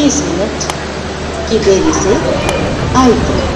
30 minute की देरी से आई थी।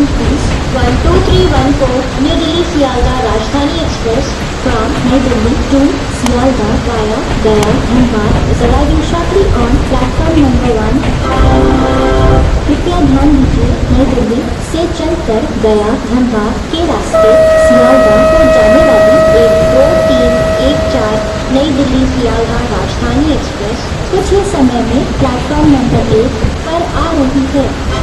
12314 नई Delhi Sealdah Rajdhani express from New Delhi to Sialda via Gaya, Dhambad is arriving shortly on platform number 1. कृपया ध्यान दीजिए, नई दिल्ली से चलकर गया धनबाद के रास्ते सियालदह को जाने वाली 12314 नई दिल्ली सियालदह राजधानी एक्सप्रेस कुछ ही समय में प्लेटफॉर्म नंबर 1 पर आ रही है।